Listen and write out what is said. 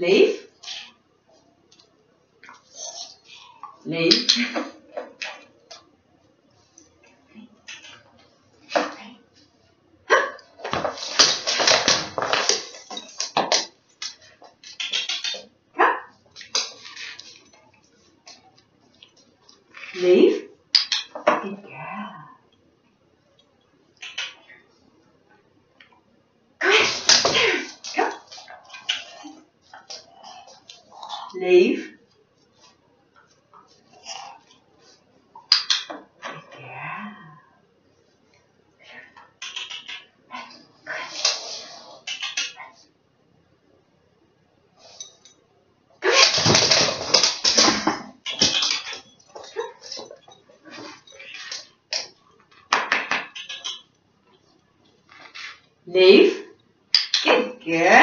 leaf, leaf. Leaf. Good girl. Come here. Come. Leaf. Good girl. Leaf. Good girl.